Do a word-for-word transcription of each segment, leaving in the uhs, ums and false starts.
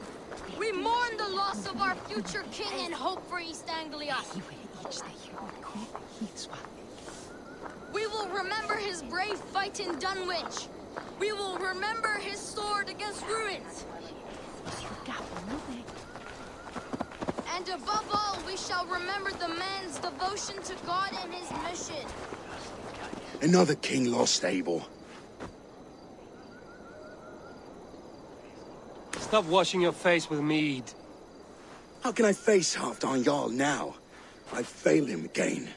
dead. We mourn the loss of our future king and hope for East Anglia. We will remember his brave fight in Dunwich. We will remember his sword against Rued. And above all, we shall remember the man's devotion to God and his mission. Another king lost, Eivor. Stop washing your face with mead. How can I face Halfdan Yarl now? I've failed him again.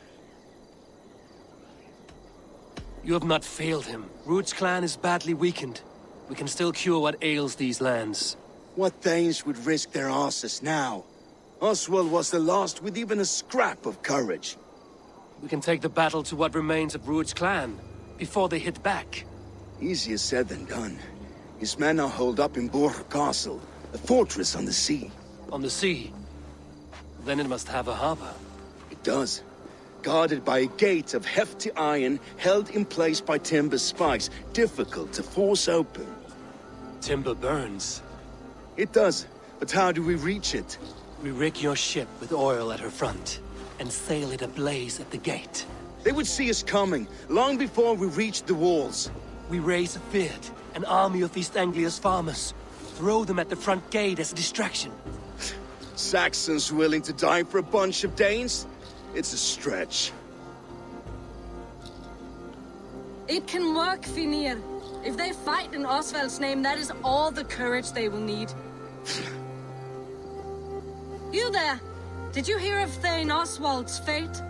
You have not failed him. Rued's clan is badly weakened. We can still cure what ails these lands. What Danes would risk their arses now? Oswald was the last with even a scrap of courage. We can take the battle to what remains of Rued's clan, before they hit back. Easier said than done. His men are holed up in Borre Castle, a fortress on the sea. On the sea? Then it must have a harbor. It does. Guarded by a gate of hefty iron, held in place by timber spikes, difficult to force open. Timber burns. It does, but how do we reach it? We rig your ship with oil at her front, and sail it ablaze at the gate. They would see us coming, long before we reached the walls. We raise a beard, an army of East Anglia's farmers. Throw them at the front gate as a distraction. Saxons willing to die for a bunch of Danes? It's a stretch. It can work, Fidir. If they fight in Oswald's name, that is all the courage they will need. You there! Did you hear of Thane Oswald's fate?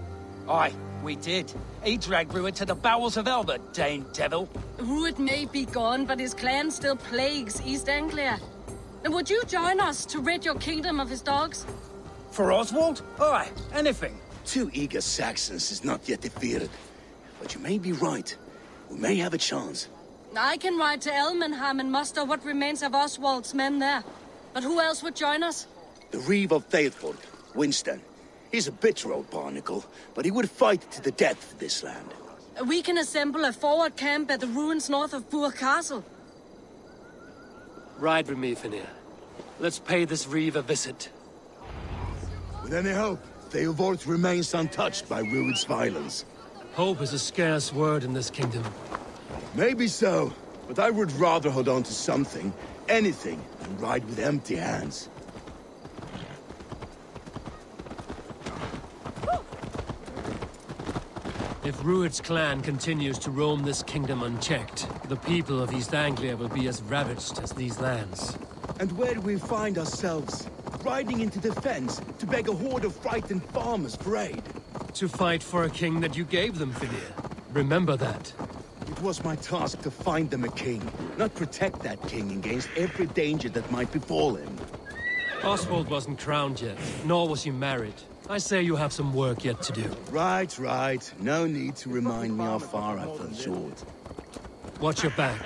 Aye, we did. He dragged Rued to the bowels of Elba, Dane devil. Rued may be gone, but his clan still plagues East Anglia. And would you join us to rid your kingdom of his dogs? For Oswald? Aye, anything. Two eager Saxons is not yet defeated, but you may be right. We may have a chance. I can ride to Elmenheim and muster what remains of Oswald's men there. But who else would join us? The Reeve of Thaythford, Winston. He's a bitter old barnacle, but he would fight to the death for this land. We can assemble a forward camp at the ruins north of Burgh Castle. Ride with me, Finian. Let's pay this Reeve a visit. With any hope? Theovort remains untouched by Rued's violence. Hope is a scarce word in this kingdom. Maybe so, but I would rather hold on to something, anything, than ride with empty hands. If Rued's clan continues to roam this kingdom unchecked, the people of East Anglia will be as ravaged as these lands. And where do we find ourselves? Riding into defense to beg a horde of frightened farmers for aid. To fight for a king that you gave them, Fidir. Remember that. It was my task to find them a king, not protect that king against every danger that might befall him. Oswald wasn't crowned yet, nor was he married. I say you have some work yet to do. Right, right. No need to remind me how far I've fallen short. Watch your back.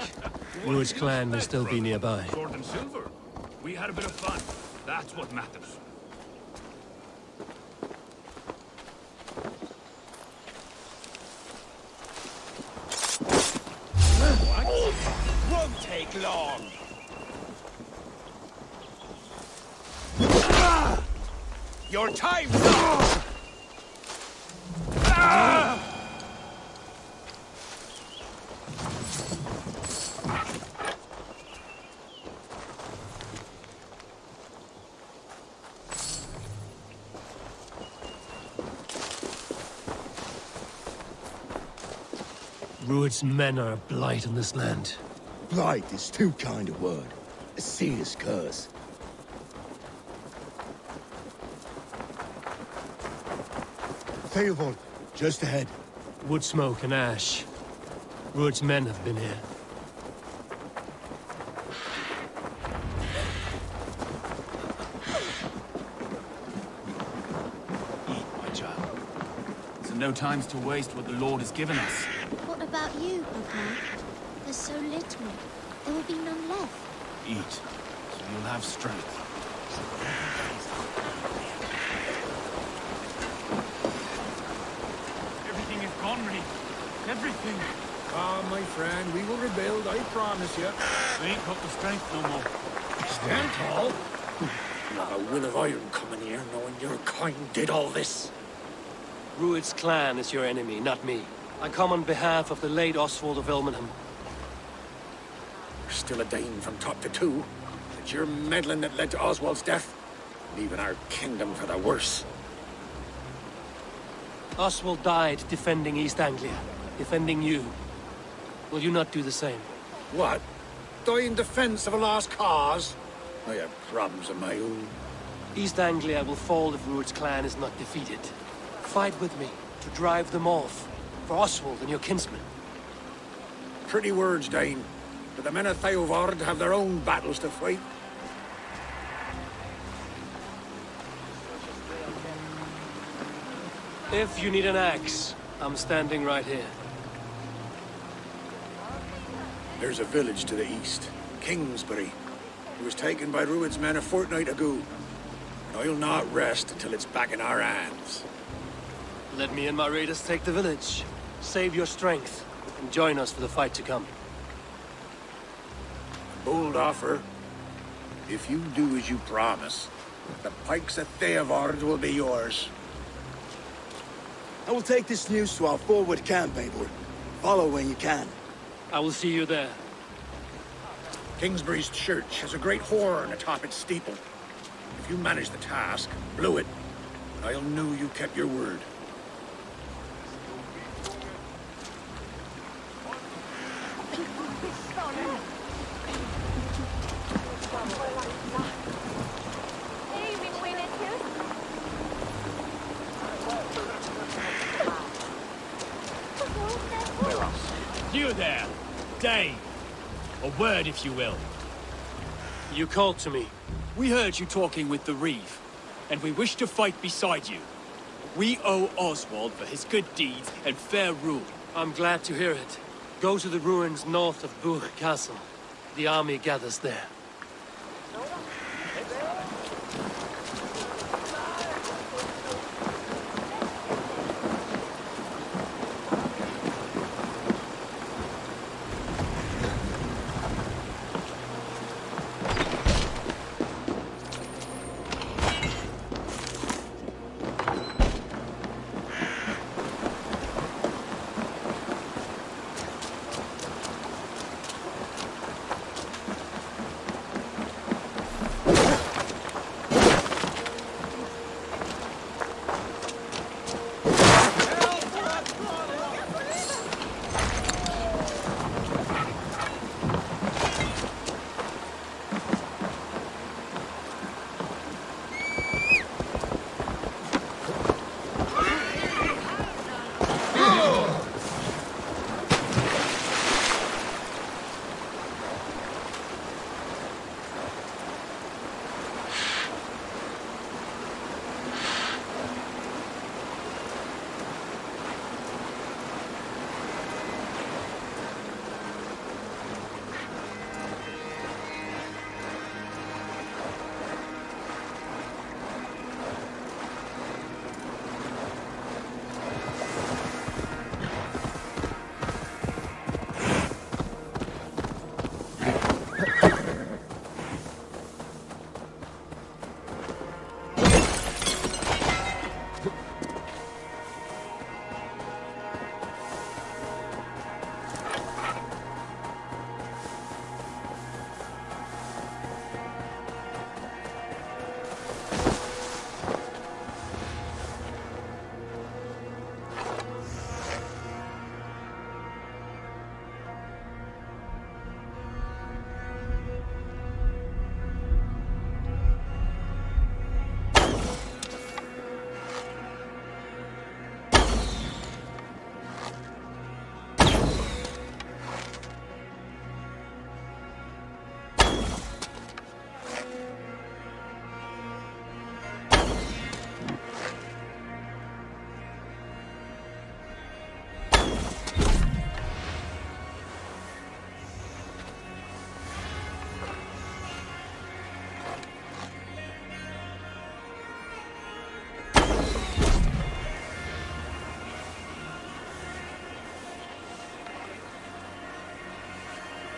Rued's clan will still be nearby. Sword and silver. We had a bit of fun. That's what matters. What? Won't take long. Ah! Your time's up! Ah! Rued's men are a blight on this land. Blight is too kind a word. A serious curse. Theovort, just ahead. Wood smoke and ash. Rued's men have been here. Eat, my child. So no time's to waste what the Lord has given us. About you, Papa? There's so little. There will be none left. Eat, so you'll have strength. Everything is gone, Reed. Everything. Ah, my friend, we will rebuild, I promise you. We ain't got the strength no more. Stand tall. Not a will of iron coming here, knowing your kind did all this. Rued's clan is your enemy, not me. I come on behalf of the late Oswald of Elmenheim. We're still a Dane from top to toe. It's your meddling that led to Oswald's death, leaving our kingdom for the worse. Oswald died defending East Anglia, defending you. Will you not do the same? What? Die in defense of a lost cause? I have problems of my own. East Anglia will fall if Rued's clan is not defeated. Fight with me to drive them off, for Oswald and your kinsmen. Pretty words, Dane. But the men of Theovard have their own battles to fight. If you need an axe, I'm standing right here. There's a village to the east, Kingsbury. It was taken by Rued's men a fortnight ago. And I'll not rest until it's back in our hands. Let me and my raiders take the village. Save your strength, and join us for the fight to come. Bold offer. If you do as you promise, the pikes of Theovart will be yours. I will take this news to our forward camp, Eivor. Follow when you can. I will see you there. Kingsbury's church has a great horn atop its steeple. If you manage the task, blow it. I'll know you kept your word. You there, Dane. A word, if you will. You called to me. We heard you talking with the Reeve, and we wish to fight beside you. We owe Oswald for his good deeds and fair rule. I'm glad to hear it. Go to the ruins north of Burgh Castle. The army gathers there.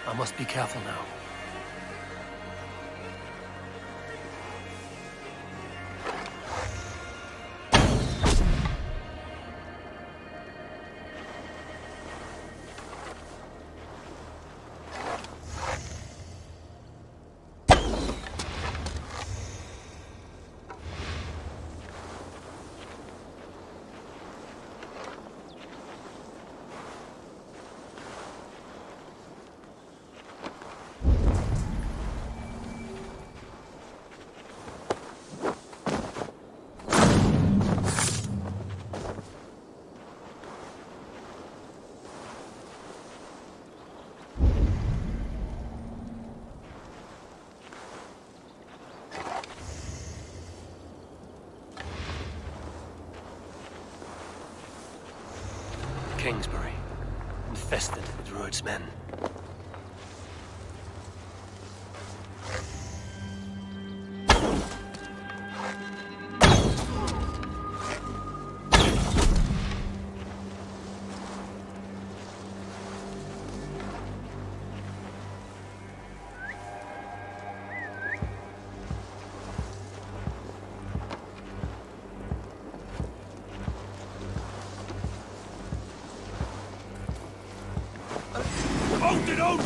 I must be careful now. Kingsbury, infested with Rued's men.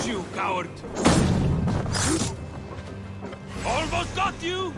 You coward! Almost got you!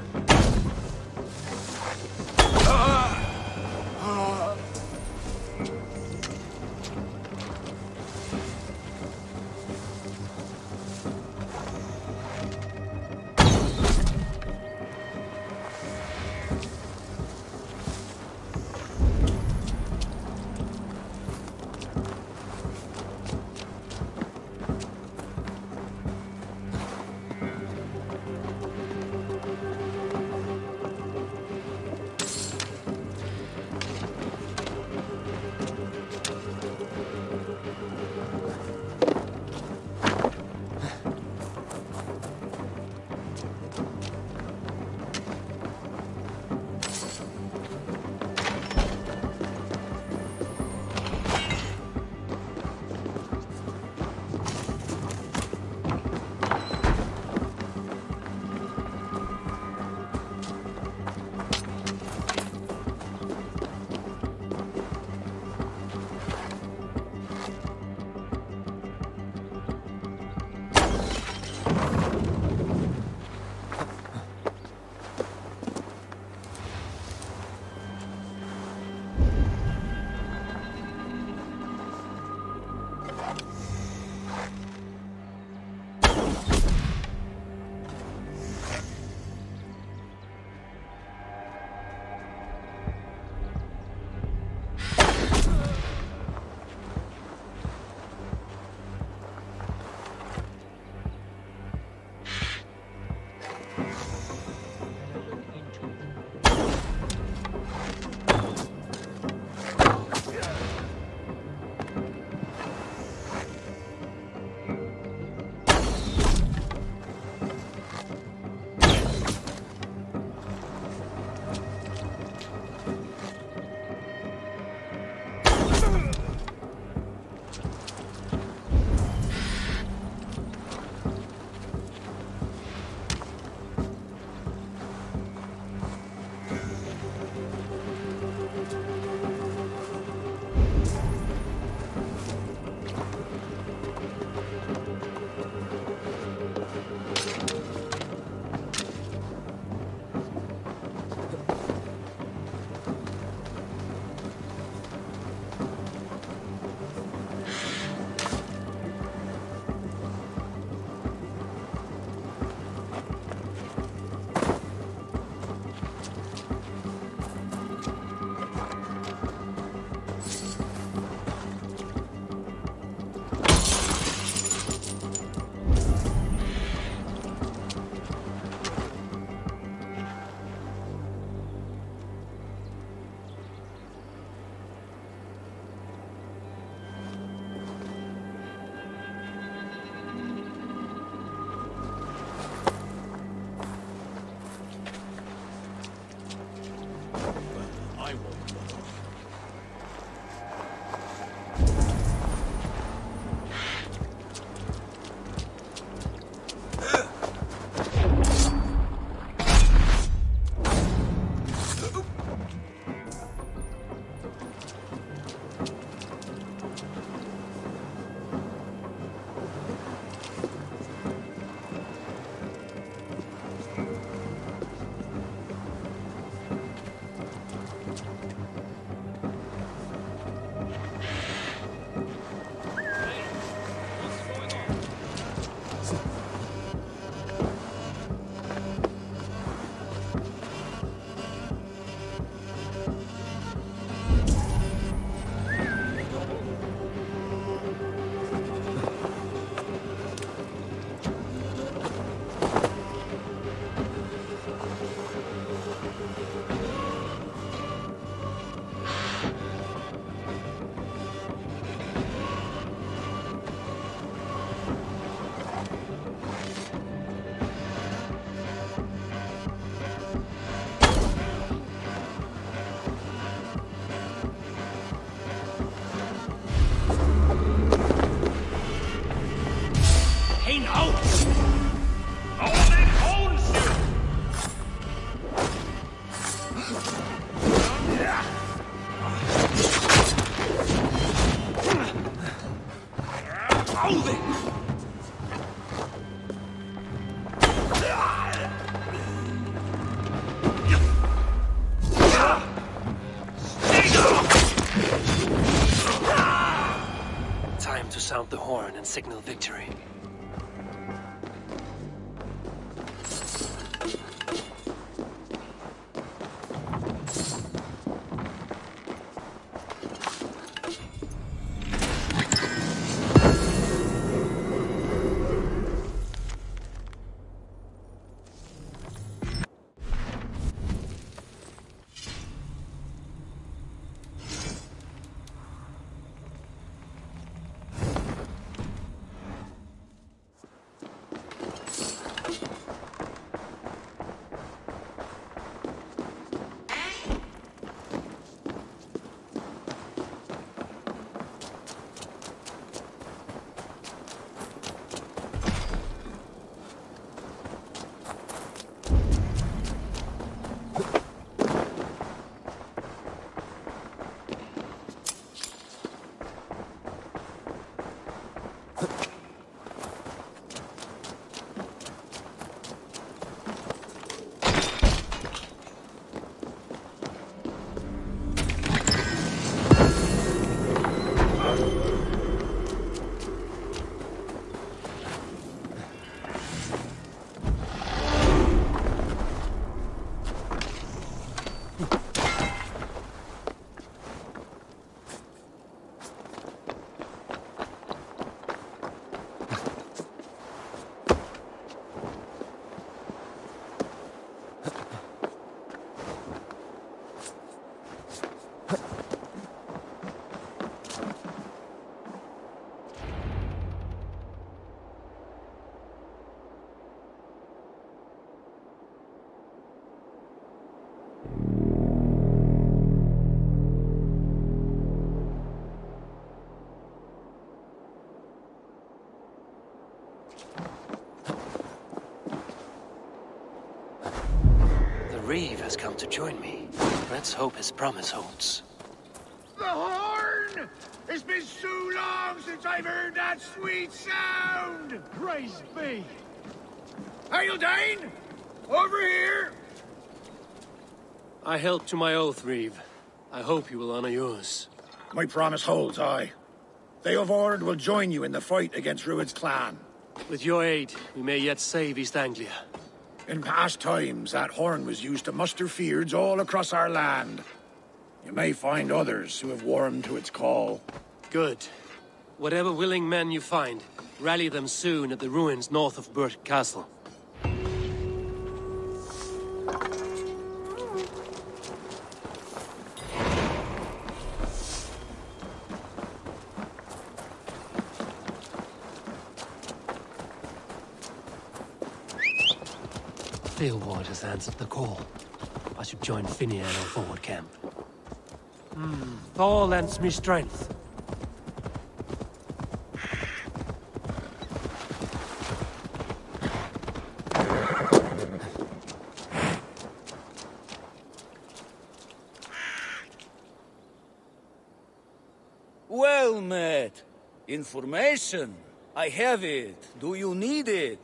signal victory. Reeve has come to join me. Let's hope his promise holds. The horn! It's been so long since I've heard that sweet sound! Praise be! Haildane! Over here! I held to my oath, Reeve. I hope you will honor yours. My promise holds, aye. Theovard will join you in the fight against Rued's clan. With your aid, we may yet save East Anglia. In past times, that horn was used to muster fiords all across our land. You may find others who have warmed to its call. Good. Whatever willing men you find, rally them soon at the ruins north of Burgh Castle. Theovort has answered the call. I should join Finian on forward camp. Hmm, Thor lends me strength. Well met. Information. I have it. Do you need it?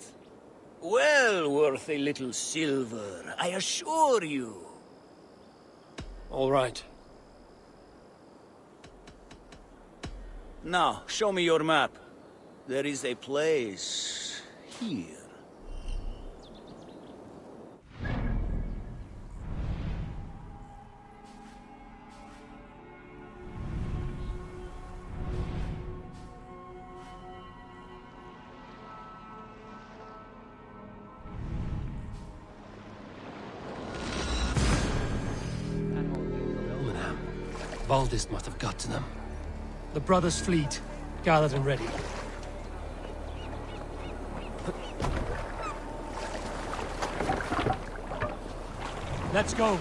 Well worth a little silver, I assure you. All right. Now, show me your map. There is a place here. Baldus must have got to them. The brothers' fleet, gathered and ready. Let's go.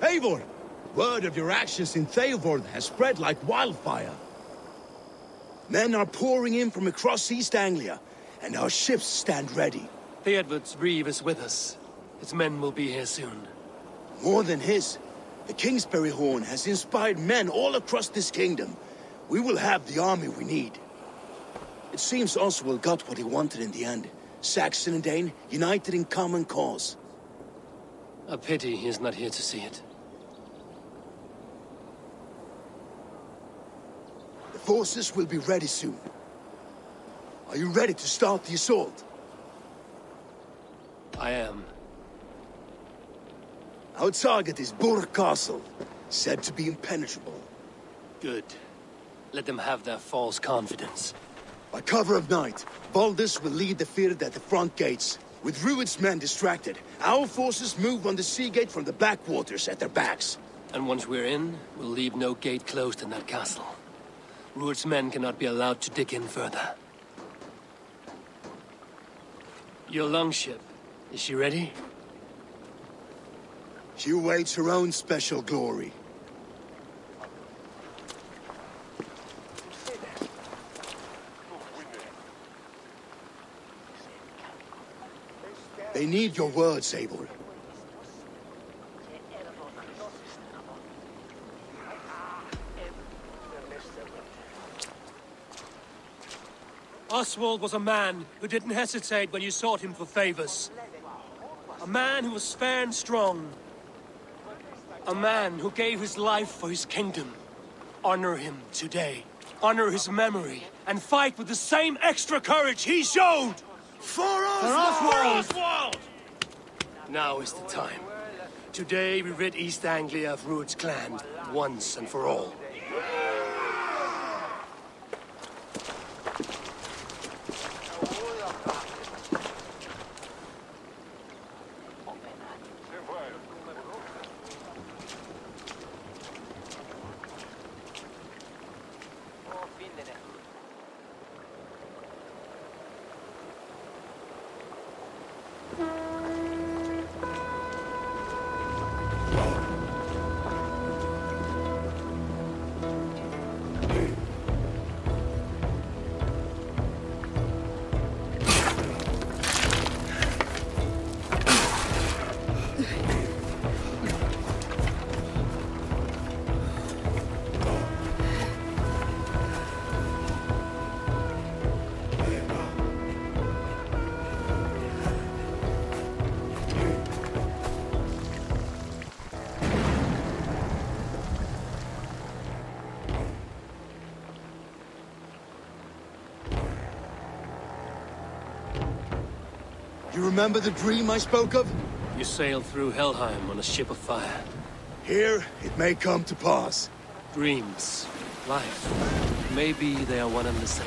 Eivor! Word of your actions in Theovort has spread like wildfire. Men are pouring in from across East Anglia, and our ships stand ready. The Edwards Reeve is with us. His men will be here soon. More than his. The Kingsbury horn has inspired men all across this kingdom. We will have the army we need. It seems Oswald got what he wanted in the end. Saxon and Dane, united in common cause. A pity he is not here to see it. The forces will be ready soon. Are you ready to start the assault? I am. Our target is Burgh Castle, said to be impenetrable. Good. Let them have their false confidence. By cover of night, Baldus will lead the Fidir at the front gates. With Rued's men distracted, our forces move on the sea gate from the backwaters at their backs. And once we're in, we'll leave no gate closed in that castle. Rued's men cannot be allowed to dig in further. Your longship, is she ready? She awaits her own special glory. They need your words, Eivor. Oswald was a man who didn't hesitate when you sought him for favors. A man who was fair and strong. A man who gave his life for his kingdom. Honor him today. Honor his memory. And fight with the same extra courage he showed! For Oswald! For Oswald! Now is the time. Today we rid East Anglia of Rued's clan, once and for all. Remember the dream I spoke of? You sailed through Helheim on a ship of fire. Here, it may come to pass. Dreams, life, maybe they are one and the same.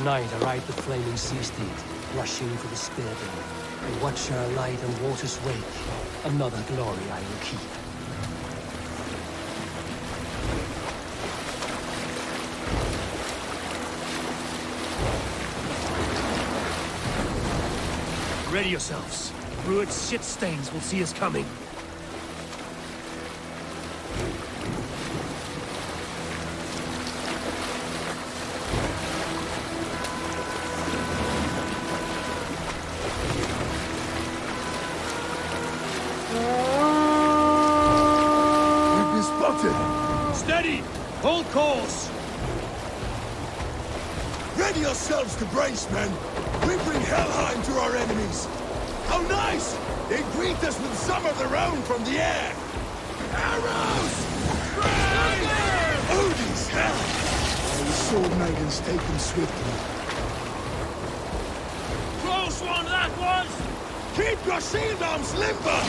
Tonight, I ride the flaming sea steed, rushing for the spear dome, and watch her light and waters wake. Another glory I will keep. Ready yourselves. Rued's shit stains will see us coming. To brace, men! We bring Helheim to our enemies! How nice! They greet us with some of their own from the air! Arrows! Brace! Odin's hell! Our sword maidens take them swiftly. Close one, that was! Keep your shield arms limber!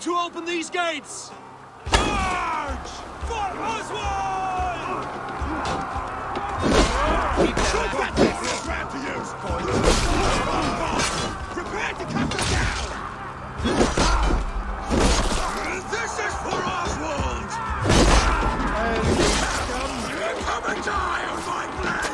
to open these gates! Charge! For Oswald! Keep that this is man to use, boys! Prepare to cut them down! This is for Oswald! And come and die on my blade!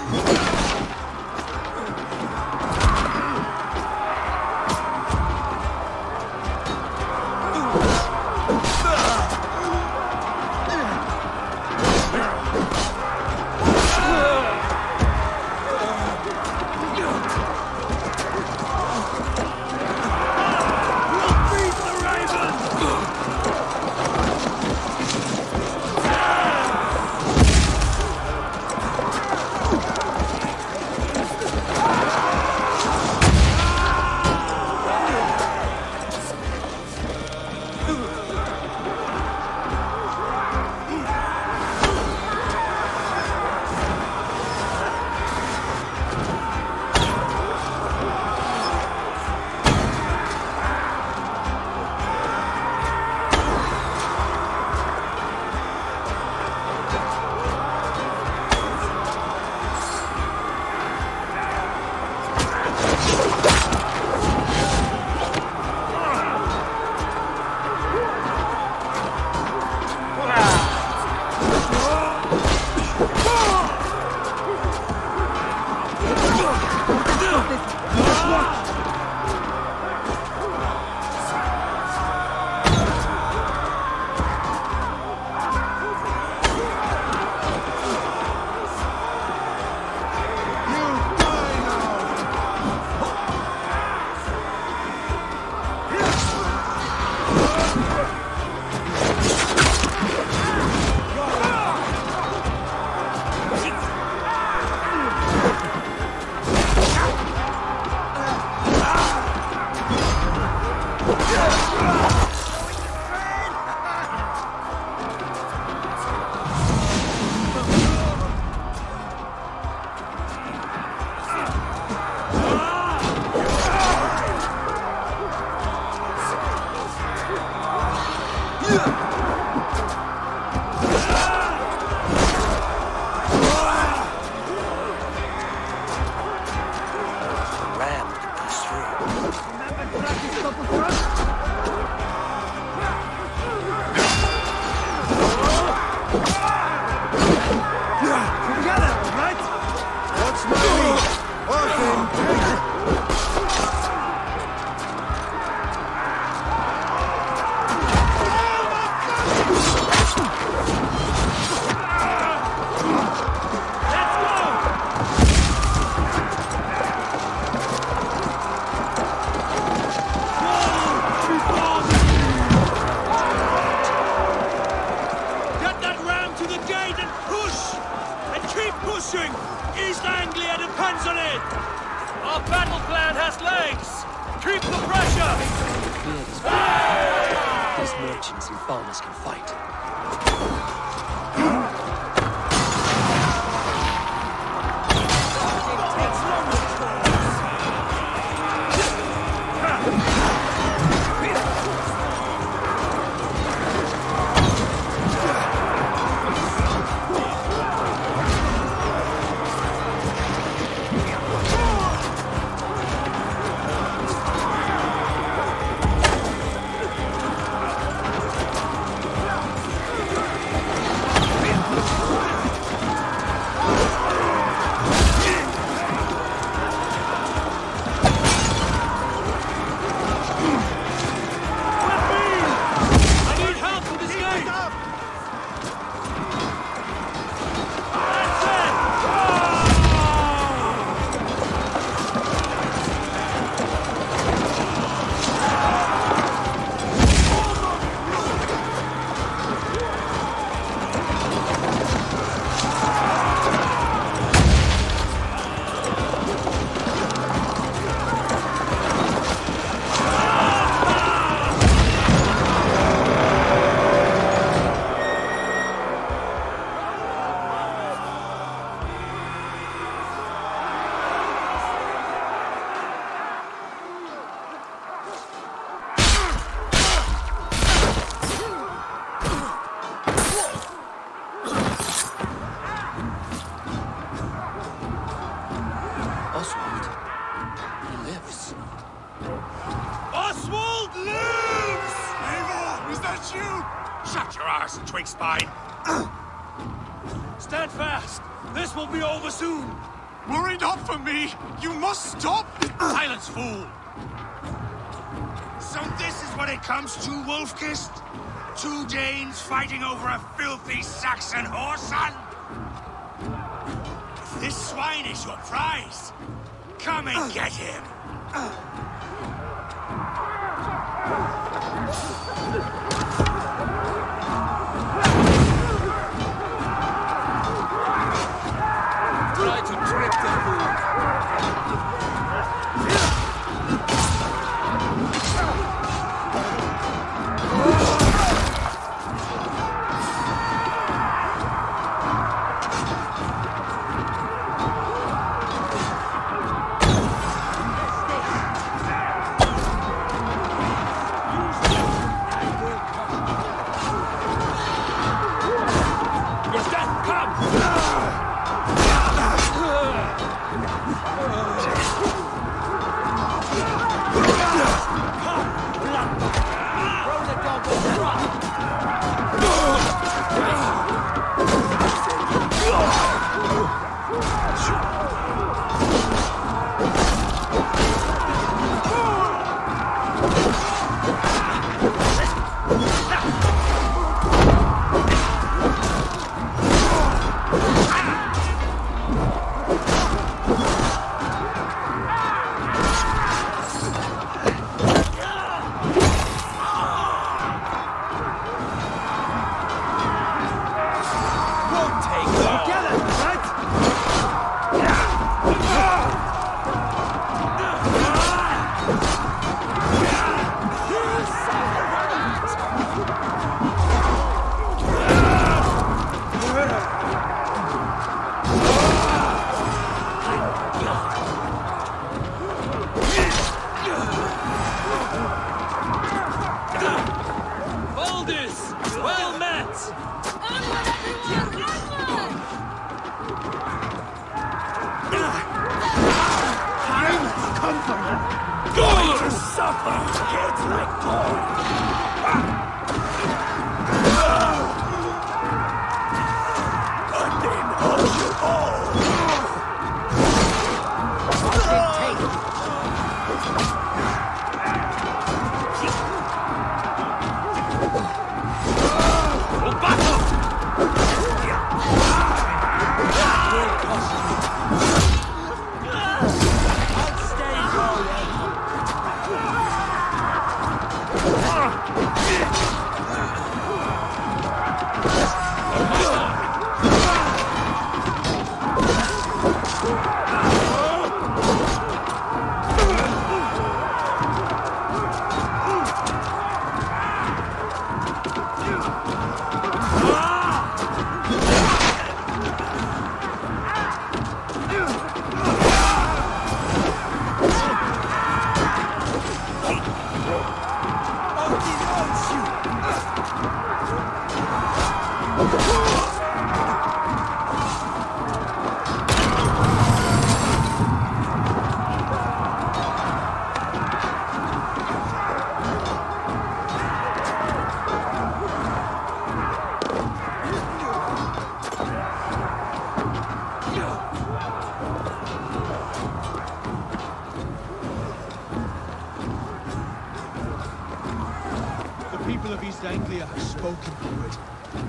this, twig spine. Stand fast. This will be over soon. Worry not for me. You must stop. Silence, fool. So this is what it comes to, Wolfkist? Two Danes fighting over a filthy Saxon whoreson? This swine is your prize. Come and get him. Try to trip the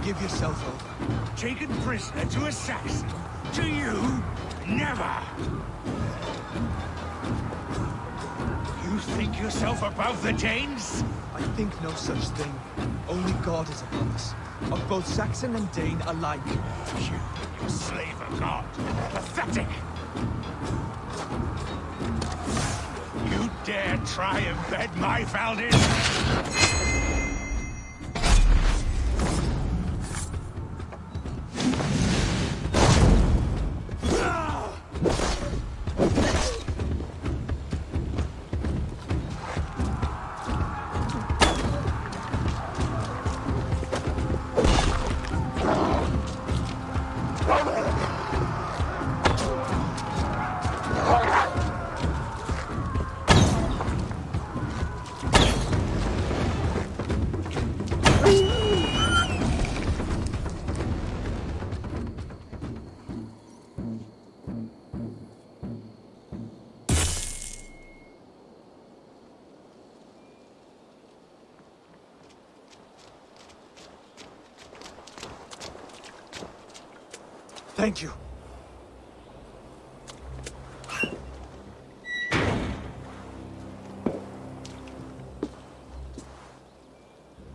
Give yourself over. Taken prisoner to a Saxon? To you? Never! You think yourself above the Danes? I think no such thing. Only God is above us. Of both Saxon and Dane alike. You, you slave of God. Pathetic! You dare try and bed my Valdis? Thank you.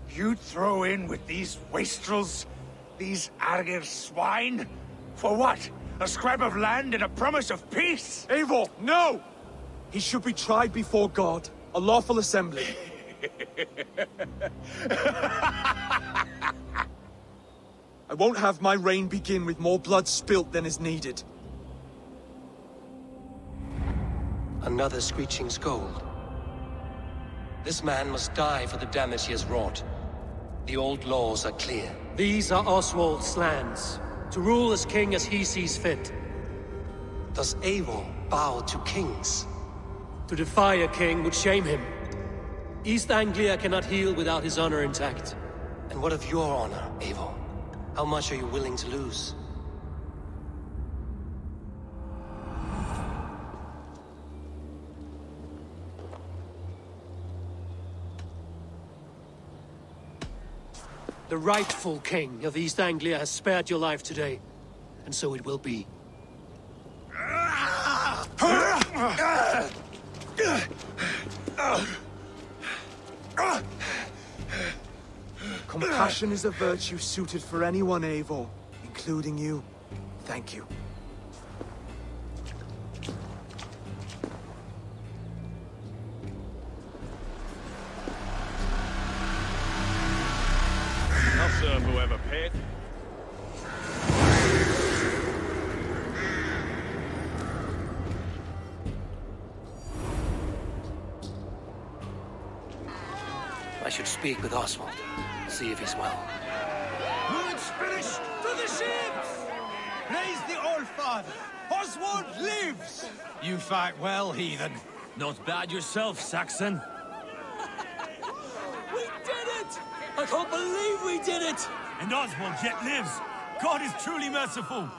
You throw in with these wastrels, these Argive swine? For what? A scrap of land and a promise of peace? Eivor, no! He should be tried before God. A lawful assembly. I won't have my reign begin with more blood spilt than is needed. Another screeching scold. This man must die for the damage he has wrought. The old laws are clear. These are Oswald's lands, to rule as king as he sees fit. Does Eivor bow to kings? To defy a king would shame him. East Anglia cannot heal without his honor intact. And what of your honor, Eivor? How much are you willing to lose? The rightful king of East Anglia has spared your life today, and so it will be. Compassion is a virtue suited for anyone, Eivor, including you. Thank you. I'll serve whoever paid. I should speak with Oswald. See if he's well. Rued's finished! To the ships! Praise the Allfather! Oswald lives! You fight well, heathen. Not bad yourself, Saxon. We did it! I can't believe we did it! And Oswald yet lives! God is truly merciful!